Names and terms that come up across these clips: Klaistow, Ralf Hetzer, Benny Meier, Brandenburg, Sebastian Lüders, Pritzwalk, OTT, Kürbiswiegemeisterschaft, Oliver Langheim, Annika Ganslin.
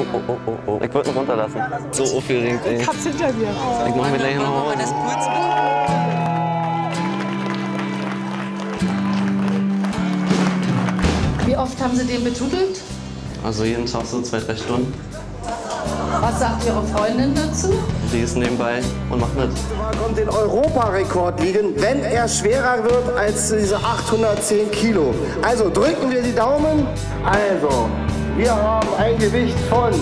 Oh, oh, oh, oh, oh. Ich wollte ihn runterlassen. So aufgeregt, ey. Ich hab's hinter dir. Ich mach mir gleich noch mal das Puls. Wie oft haben Sie den betudelt? Also jeden Tag so 2, 3 Stunden. Was sagt Ihre Freundin dazu? Die ist nebenbei und macht mit. Er kommt den Europarekord liegen, wenn er schwerer wird als diese 810 Kilo. Also drücken wir die Daumen. Also, wir haben ein Gewicht von...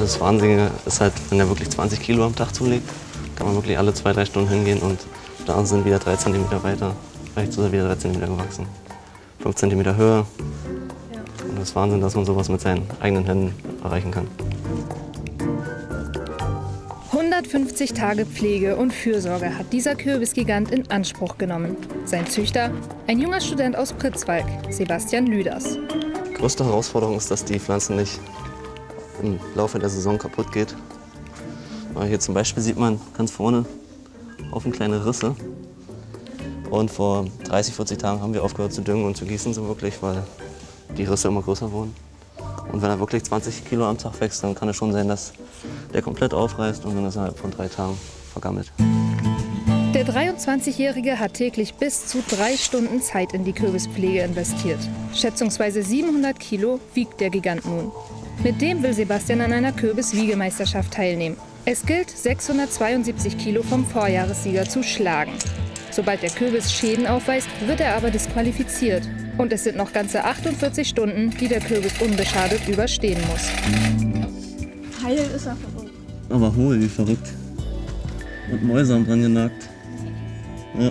Das Wahnsinnige ist halt, wenn er wirklich 20 Kilo am Tag zulegt, kann man wirklich alle 2, 3 Stunden hingehen und da sind wieder 3 cm weiter. Rechts ist er wieder 3 cm gewachsen. 5 cm Höhe. Und das ist Wahnsinn, dass man sowas mit seinen eigenen Händen erreichen kann. 150 Tage Pflege und Fürsorge hat dieser Kürbisgigant in Anspruch genommen. Sein Züchter, ein junger Student aus Pritzwalk, Sebastian Lüders. Die größte Herausforderung ist, dass die Pflanze nicht im Laufe der Saison kaputt geht. Aber hier zum Beispiel sieht man ganz vorne offen kleine Risse. Und vor 30, 40 Tagen haben wir aufgehört zu düngen und zu gießen, so wirklich, weil die Risse immer größer wurden. Und wenn er wirklich 20 Kilo am Tag wächst, dann kann es schon sein, dass der komplett aufreißt und dann ist er von 3 Tagen vergammelt. Der 23-Jährige hat täglich bis zu 3 Stunden Zeit in die Kürbispflege investiert. Schätzungsweise 700 Kilo wiegt der Gigant nun. Mit dem will Sebastian an einer Kürbiswiegemeisterschaft teilnehmen. Es gilt, 672 Kilo vom Vorjahressieger zu schlagen. Sobald der Kürbis Schäden aufweist, wird er aber disqualifiziert. Und es sind noch ganze 48 Stunden, die der Kürbis unbeschadet überstehen muss. Heil ist er verrückt. Aber hohl, wie verrückt. Und Mäuse haben dran genagt. Ja.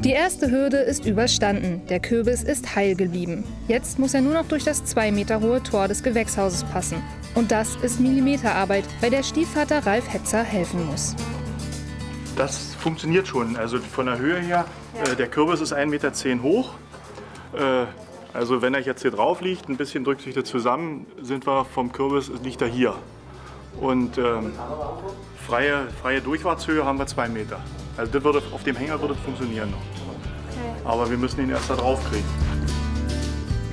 Die erste Hürde ist überstanden. Der Kürbis ist heil geblieben. Jetzt muss er nur noch durch das 2 Meter hohe Tor des Gewächshauses passen. Und das ist Millimeterarbeit, bei der Stiefvater Ralf Hetzer helfen muss. Das funktioniert schon, also von der Höhe her, der Kürbis ist 1,10 Meter hoch, also wenn er jetzt hier drauf liegt, ein bisschen drückt sich das zusammen, sind wir vom Kürbis, liegt er hier. Und freie Durchfahrtshöhe haben wir 2 Meter, also das würde, auf dem Hänger würde das funktionieren noch, aber wir müssen ihn erst da drauf kriegen.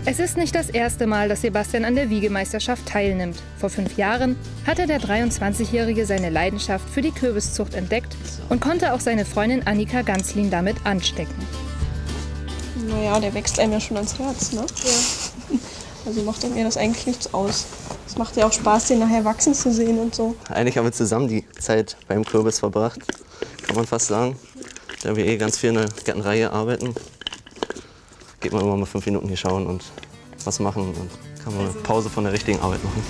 Es ist nicht das erste Mal, dass Sebastian an der Wiegemeisterschaft teilnimmt. Vor 5 Jahren hatte der 23-Jährige seine Leidenschaft für die Kürbiszucht entdeckt und konnte auch seine Freundin Annika Ganslin damit anstecken. Naja, der wächst einem ja schon ans Herz, ne? Ja. Also macht mir das eigentlich nichts aus. Es macht ja auch Spaß, den nachher wachsen zu sehen und so. Eigentlich haben wir zusammen die Zeit beim Kürbis verbracht, kann man fast sagen. Da wir eh ganz viel in der Gärtnerei arbeiten, geht man immer mal 5 Minuten hier schauen und was machen und kann man eine Pause von der richtigen Arbeit machen.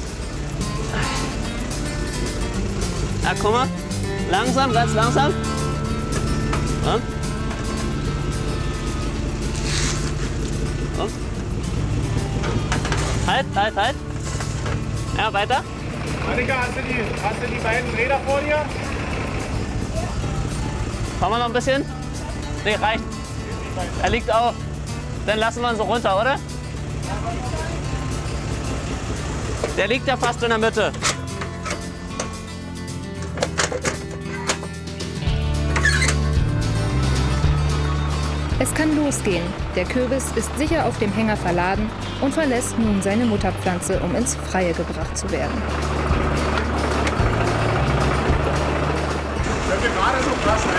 Na, guck mal, langsam, ganz langsam. Ja. So. Halt, halt, halt. Ja, weiter. Annika, hast du die beiden Räder vor dir? Fahren wir noch ein bisschen? Nee, reicht. Er liegt auch. Dann lassen wir ihn so runter, oder? Der liegt ja fast in der Mitte. Es kann losgehen. Der Kürbis ist sicher auf dem Hänger verladen und verlässt nun seine Mutterpflanze, um ins Freie gebracht zu werden. Wenn wir gerade so passen,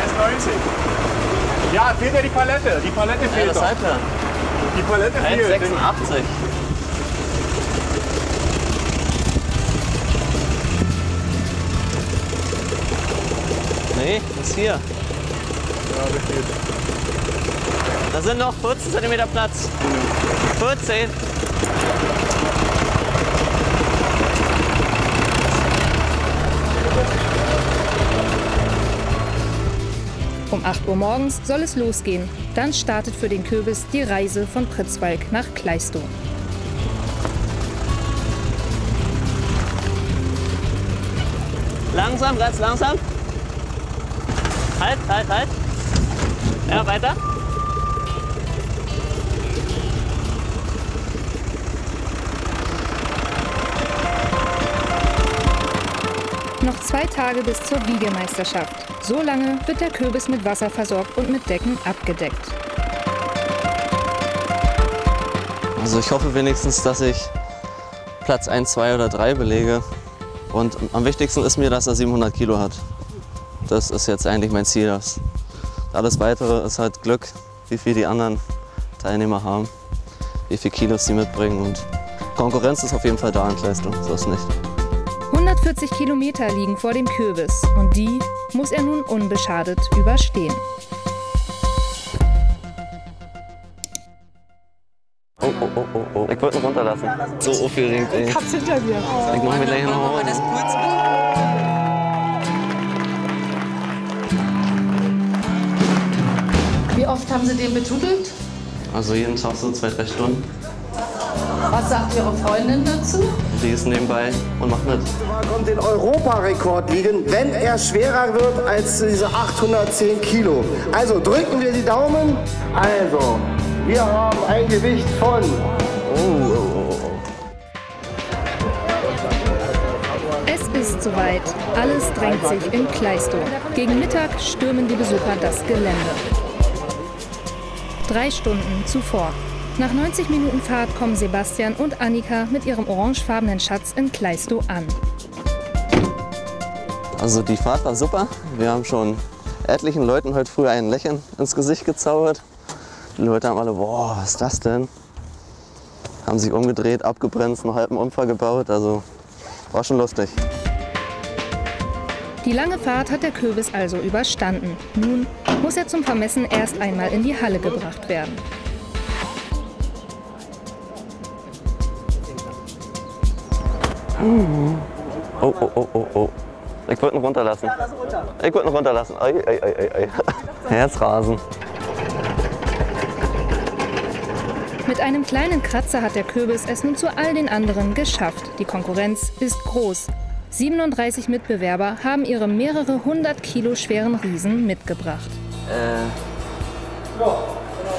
1,90. Ja, fehlt ja die Palette. Die Palette fehlt doch. Die Palette 1,86. Nee, ist hier. Ja, richtig. Da sind noch 14 cm Platz. 14. Um 8 Uhr morgens soll es losgehen. Dann startet für den Kürbis die Reise von Pritzwalk nach Klaistow. Langsam, ganz langsam. Halt, halt, halt. Ja, weiter. Noch 2 Tage bis zur Wiegemeisterschaft. So lange wird der Kürbis mit Wasser versorgt und mit Decken abgedeckt. Also ich hoffe wenigstens, dass ich Platz 1, 2 oder 3 belege. Und am wichtigsten ist mir, dass er 700 Kilo hat. Das ist jetzt eigentlich mein Ziel. Alles Weitere ist halt Glück, wie viel die anderen Teilnehmer haben, wie viel Kilos sie mitbringen. Und Konkurrenz ist auf jeden Fall da in Klaistow, so ist nicht. 140 Kilometer liegen vor dem Kürbis und die muss er nun unbeschadet überstehen. Oh, oh, oh, oh, oh. Ich wollte ihn runterlassen. So aufgeregt, ey. Ich hab's hinter dir. Ich mach mir gleich noch das Pulsband. Wie oft haben Sie den betudelt? Also jeden Tag so 2, 3 Stunden. Was sagt Ihre Freundin dazu? Die ist nebenbei und macht mit. Er kommt den Europarekord liegen, wenn er schwerer wird als diese 810 Kilo. Also drücken wir die Daumen. Also, wir haben ein Gewicht von... Es ist soweit. Alles drängt sich in Klaistow. Gegen Mittag stürmen die Besucher das Gelände. 3 Stunden zuvor. Nach 90 Minuten Fahrt kommen Sebastian und Annika mit ihrem orangefarbenen Schatz in Klaistow an. Also die Fahrt war super. Wir haben schon etlichen Leuten heute früh ein Lächeln ins Gesicht gezaubert. Die Leute haben alle, boah, was ist das denn? Haben sich umgedreht, abgebremst, einen halben Unfall gebaut. Also war schon lustig. Die lange Fahrt hat der Kürbis also überstanden. Nun muss er zum Vermessen erst einmal in die Halle gebracht werden. Oh, oh, oh, oh, oh. Ich wollte ihn runterlassen. Ich wollte ihn runterlassen. Ei, ei, ei, ei. Herzrasen. Mit einem kleinen Kratzer hat der Kürbis es nun zu all den anderen geschafft. Die Konkurrenz ist groß. 37 Mitbewerber haben ihre mehrere 100 Kilo schweren Riesen mitgebracht.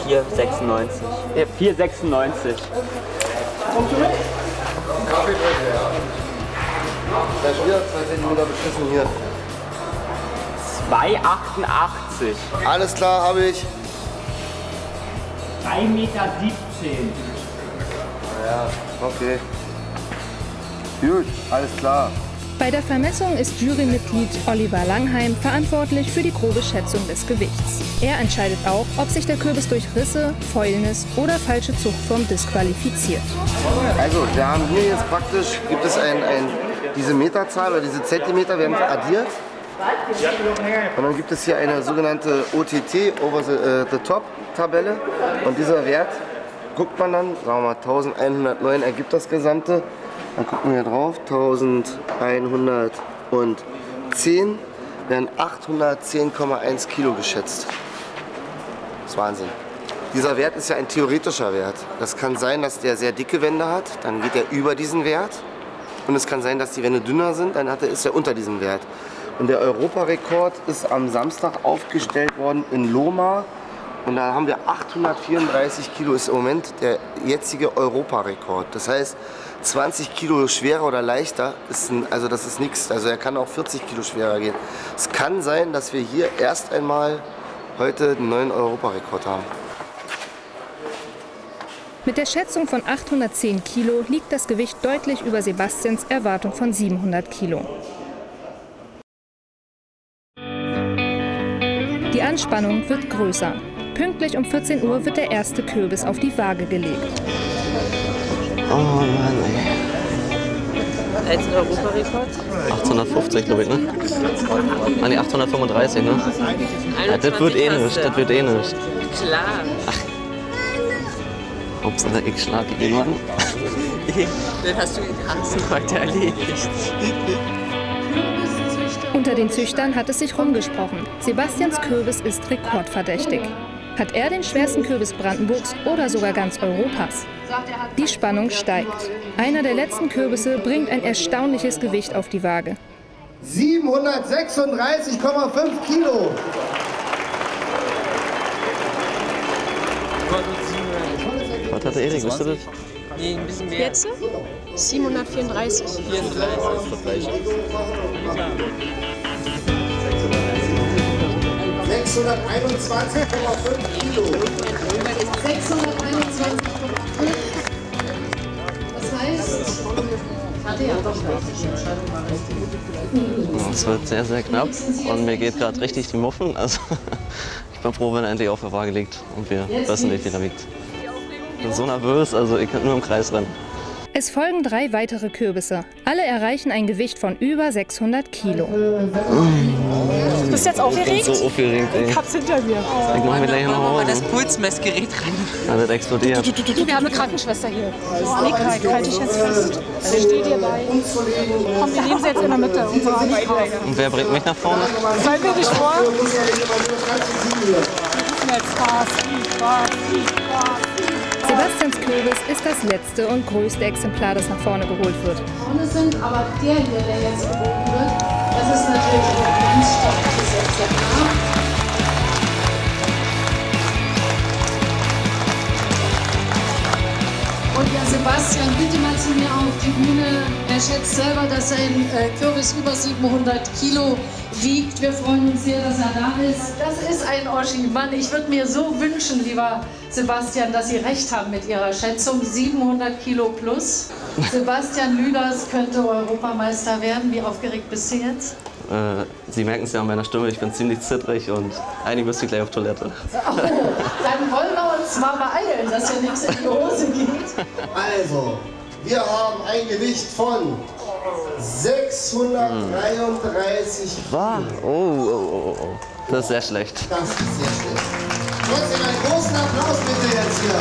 4,96. 4,96. Kommst du mit? Kaffee bitte, ja. Da ist wieder 2 Zentimeter beschissen hier. 2,88. Alles klar, habe ich. 3,17 Meter. Ja, okay. Gut, alles klar. Bei der Vermessung ist Jurymitglied Oliver Langheim verantwortlich für die grobe Schätzung des Gewichts. Er entscheidet auch, ob sich der Kürbis durch Risse, Fäulnis oder falsche Zuchtform disqualifiziert. Also wir haben hier jetzt praktisch, gibt es diese Meterzahl oder diese Zentimeter werden addiert. Und dann gibt es hier eine sogenannte OTT, Over the Top Tabelle. Und dieser Wert guckt man dann, sagen wir mal 1109 ergibt das Gesamte. Dann gucken wir hier drauf, 1110 werden 810,1 Kilo geschätzt. Das ist Wahnsinn. Dieser Wert ist ja ein theoretischer Wert. Das kann sein, dass der sehr dicke Wände hat, dann geht er über diesen Wert. Und es kann sein, dass die Wände dünner sind, dann ist er unter diesem Wert. Und der Europarekord ist am Samstag aufgestellt worden in Loma. Und da haben wir 834 Kilo, ist im Moment der jetzige Europarekord. Das heißt, 20 Kilo schwerer oder leichter, also das ist nichts. Also er kann auch 40 Kilo schwerer gehen. Es kann sein, dass wir hier erst einmal heute einen neuen Europarekord haben. Mit der Schätzung von 810 Kilo liegt das Gewicht deutlich über Sebastians Erwartung von 700 Kilo. Die Anspannung wird größer. Pünktlich um 14 Uhr wird der erste Kürbis auf die Waage gelegt. Oh Mann, ey. Als Europarekord? 850, glaube ich, ne? Ah, ne, 835, ne? Ja, das wird eh nicht, das wird eh nicht. Klar. Ach. Hauptsache, ich schlage jemanden. Das hast du in Haxen heute erledigt. Unter den Züchtern hat es sich rumgesprochen. Sebastians Kürbis ist rekordverdächtig. Hat er den schwersten Kürbis Brandenburgs oder sogar ganz Europas? Die Spannung steigt. Einer der letzten Kürbisse bringt ein erstaunliches Gewicht auf die Waage. 736,5 Kilo. Was hat der Erik bestellt? Nee, ein bisschen mehr. Jetzt? 734. 34. 621,5 Kilo. 621,5 Es wird sehr, sehr knapp und mir geht gerade richtig die Muffen. Also ich bin froh, wenn er endlich auf der Waage liegt und wir wissen nicht, wie er wiegt. Ich bin so nervös, also ich kann nur im Kreis rennen. Es folgen 3 weitere Kürbisse. Alle erreichen ein Gewicht von über 600 Kilo. Du bist jetzt aufgeregt? Ich bin so aufgeregt, ey. Ich hab's hinter mir. Ich mach mir gleich nach Hause. Das Pulsmessgerät rein. Das explodiert. Wir haben eine Krankenschwester hier. Annika, ich halte dich jetzt fest. Ich stehe dir bei. Komm, wir nehmen sie jetzt in der Mitte. Und wer bringt mich nach vorne? Sollen wir dich vor? Sebastians Kürbis ist das letzte und größte Exemplar, das nach vorne geholt wird. Vorne sind aber der hier, der jetzt gebogen wird, das ist natürlich ein ganz stattliches Exemplar. Und ja, Sebastian, bitte mal zu mir auf die Bühne. Er schätzt selber, dass ein Kürbis über 700 Kilo wiegt. Wir freuen uns sehr, dass er da ist. Das ist ein Oschi. Mann, ich würde mir so wünschen, lieber Sebastian, dass Sie recht haben mit Ihrer Schätzung. 700 Kilo plus. Sebastian Lüders könnte Europameister werden. Wie aufgeregt bist du jetzt? Sie merken es ja an meiner Stimme, ich bin ziemlich zittrig und eigentlich müsste ich gleich auf Toilette. Oh, dann wollen wir uns mal beeilen, dass hier nichts in die Hose geht. Also, wir haben ein Gewicht von 633 Kilo. Oh, oh, oh, oh. Das ist sehr schlecht. Das ist sehr schlecht. Trotzdem einen großen Applaus bitte jetzt hier.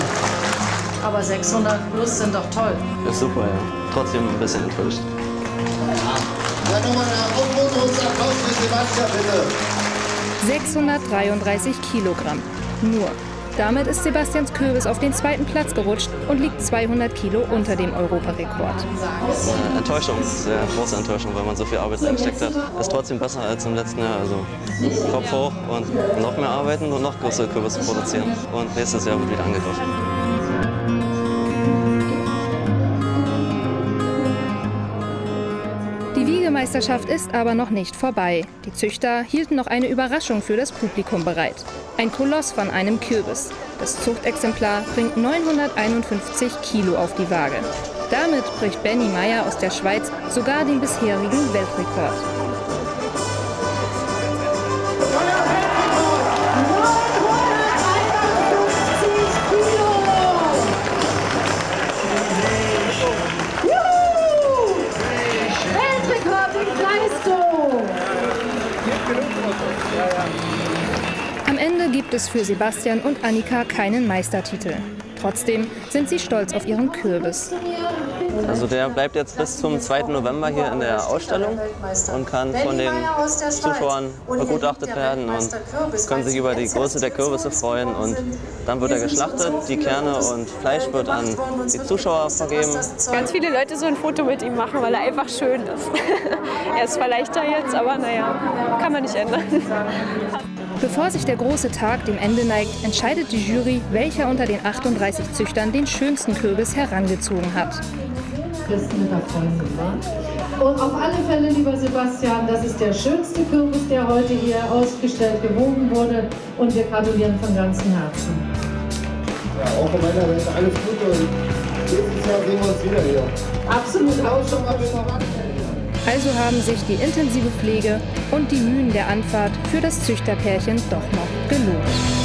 Aber 600 plus sind doch toll. Ja, super, ja. Trotzdem ein bisschen enttäuscht. Dann nochmal einen aufmunternden Applaus für Sebastian, bitte. 633 Kilogramm. Nur. Damit ist Sebastians Kürbis auf den 2. Platz gerutscht und liegt 200 Kilo unter dem Europarekord. Enttäuschung, sehr große Enttäuschung, weil man so viel Arbeit reingesteckt hat. Ist trotzdem besser als im letzten Jahr. Also Kopf hoch und noch mehr arbeiten und noch größere Kürbisse produzieren. Und nächstes Jahr wird wieder angegriffen. Die Wiegemeisterschaft ist aber noch nicht vorbei. Die Züchter hielten noch eine Überraschung für das Publikum bereit. Ein Koloss von einem Kürbis. Das Zuchtexemplar bringt 951 Kilo auf die Waage. Damit bricht Benny Meier aus der Schweiz sogar den bisherigen Weltrekord. Am Ende gibt es für Sebastian und Annika keinen Meistertitel. Trotzdem sind sie stolz auf ihren Kürbis. Also der bleibt jetzt bis zum 2. November hier in der Ausstellung und kann von den Zuschauern begutachtet werden und können sich über die Größe der Kürbisse freuen. Und dann wird er geschlachtet, die Kerne und Fleisch wird an die Zuschauer vergeben. Ganz viele Leute so ein Foto mit ihm machen, weil er einfach schön ist. Er ist zwar leichter jetzt, aber naja, kann man nicht ändern. Bevor sich der große Tag dem Ende neigt, entscheidet die Jury, welcher unter den 38 Züchtern den schönsten Kürbis herangezogen hat. Und auf alle Fälle, lieber Sebastian, das ist der schönste Kürbis, der heute hier ausgestellt, gewogen wurde. Und wir gratulieren von ganzem Herzen. Ja, auch von meiner Seite alles Gute und nächstes Jahr sehen wir uns wieder hier. Absolut, auch schon mal wieder. Also haben sich die intensive Pflege und die Mühen der Anfahrt für das Züchterpärchen doch noch gelohnt.